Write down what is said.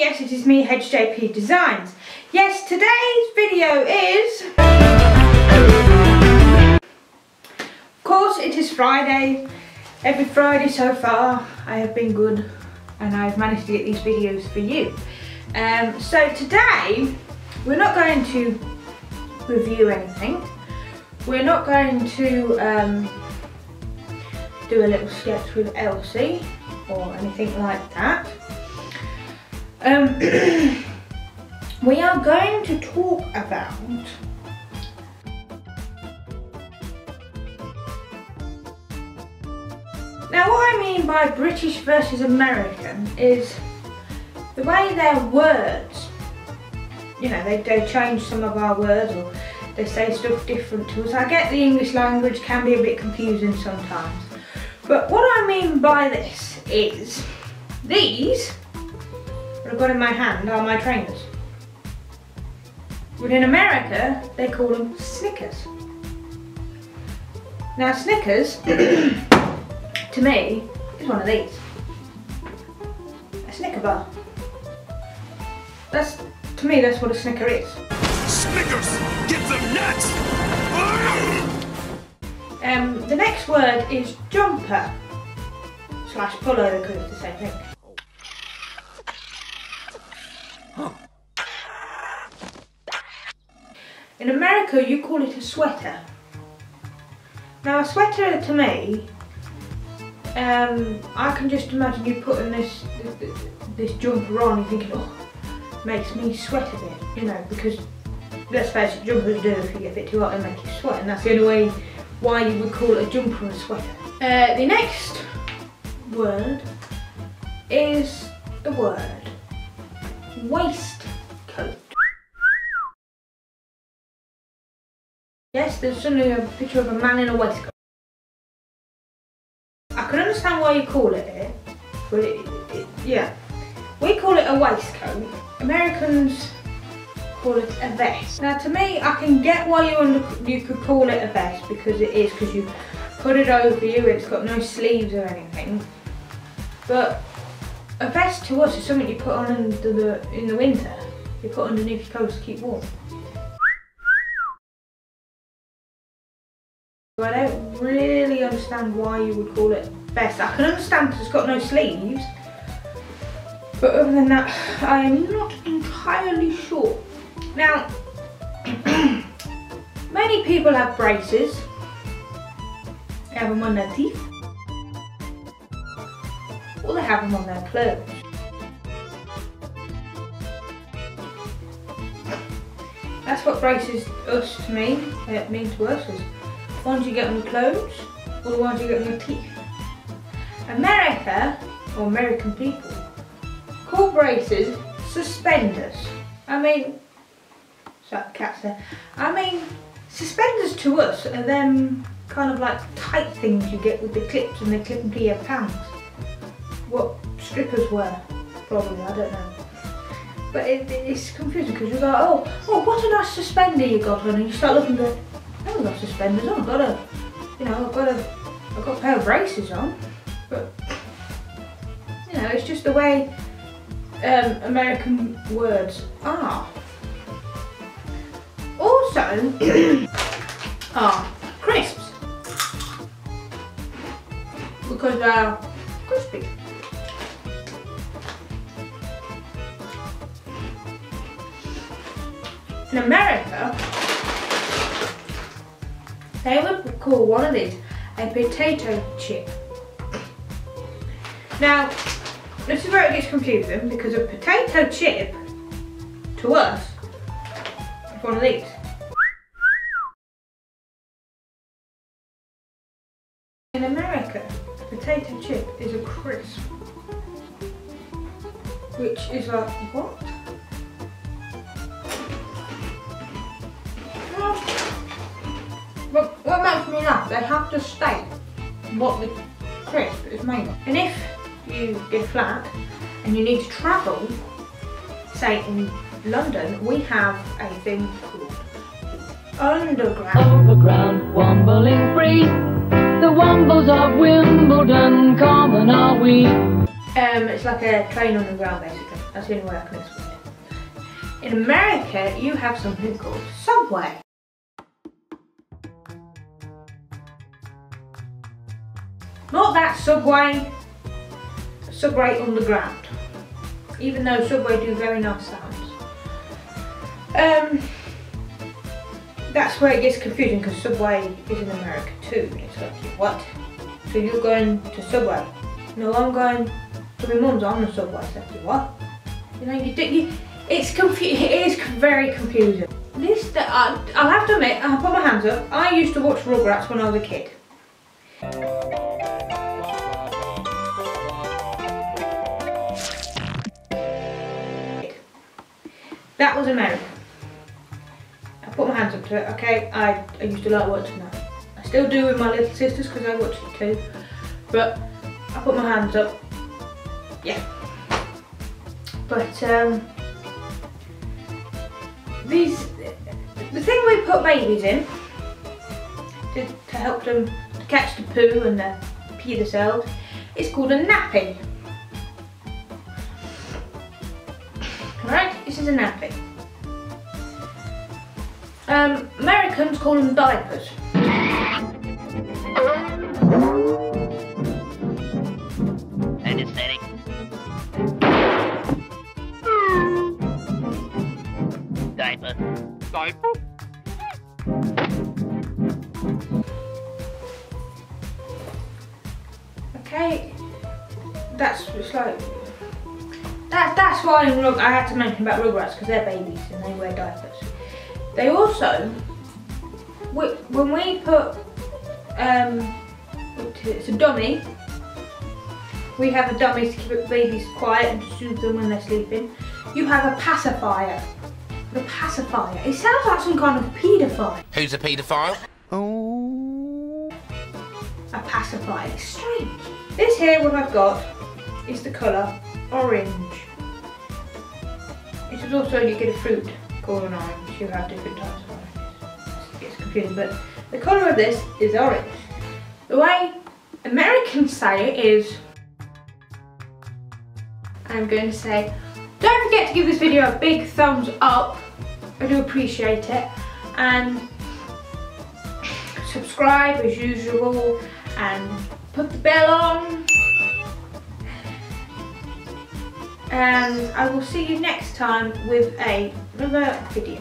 yes, it is me, HJP Designs. Yes, today's video is... Of course, it is Friday. Every Friday so far, I have been good and I've managed to get these videos for you. So today, we're not going to review anything. We're not going to do a little sketch with Elsie or anything like that. We are going to talk about now what I mean by British versus American is the way their words, you know, they change some of our words or they say stuff different to us. I get the English language can be a bit confusing sometimes, but what I mean by this is these I've got in my hand are my trainers. But in America, they call them Snickers. Now Snickers, to me, is one of these. A Snicker bar. That's, to me, that's what a Snicker is. Snickers, get them nuts! The next word is jumper, slash pullover, because it's the same thing. In America, you call it a sweater. Now a sweater to me, I can just imagine you putting this jumper on and thinking, oh, makes me sweat a bit, you know, because let's face it, jumpers do, if you get a bit too hot, they make you sweat, and that's the only way why you would call it a jumper and a sweater. The next word is the word waistcoat. Yes, there's suddenly a picture of a man in a waistcoat. I can understand why you call it it, but yeah. We call it a waistcoat. Americans call it a vest. Now to me, I can get why you could call it a vest, because it is, because you put it over you, it's got no sleeves or anything. But a vest to us is something you put on in the winter. You put underneath your coat to keep warm. I don't really understand why you would call it vest. I can understand because it's got no sleeves, but other than that, I am not entirely sure. Now, many people have braces. They have them on their teeth, or they have them on their clothes. That's what braces mean to us. Is ones you get on your clothes, or the ones you get on your teeth. America, or American people, call braces suspenders. I mean, sorry, cat's there. I mean, suspenders to us are them kind of like tight things you get with the clips, and they clip into your pants. What strippers wear, probably, I don't know. But it's confusing because you go, oh, what a nice suspender you got on, and you start looking at. I haven't got suspenders on, I've got a pair of braces on, but, you know, it's just the way American words are. Also, are crisps, because they are crispy. In America, they would call one of these a potato chip. Now, this is where it gets confusing, because a potato chip, to us, is one of these. In America, a potato chip is a crisp, which is like, what? But what makes me laugh, they have to state what the crisp is made of. And if you get flat and you need to travel, say in London, we have a thing called Underground wombling free. The Wombles of Wimbledon, common are we. It's like a train on the ground, basically. That's the only way I can explain it. In America, you have something called Subway. Not that Subway, Subway Underground. Even though Subway do very nice sounds. That's where it gets confusing, because Subway is in America too. It's like, what? So you're going to Subway? No, I'm going to my mum's on the Subway. It's like, what? You know, it is very confusing. This, I'll have to admit, I'll put my hands up, I used to watch Rugrats when I was a kid. That was America. I put my hands up to it, okay? I used to like watching that. I still do with my little sisters because I watch it too. But I put my hands up. Yeah. But the thing we put babies in to help them to catch the poo and pee themselves, it's called a nappy. Alright, this is a nappy. Americans call them diapers. Anesthetic. Diaper. Diaper. Okay, that's why I had to mention about Rugrats, because they're babies and they wear diapers. They also, when we put, it's a dummy, we have a dummy to keep babies quiet and to soothe them when they're sleeping. You have a pacifier. The pacifier, it sounds like some kind of paedophile. Who's a paedophile? Oh. A pacifier, it's strange. This here, what I've got, is the colour orange. It is also, you get a fruit called an orange. You have different types of oranges. It gets confusing, but the colour of this is orange. The way Americans say it is, I'm going to say, don't forget to give this video a big thumbs up. I do appreciate it. And subscribe as usual. And put the bell on. And I will see you next time with another video.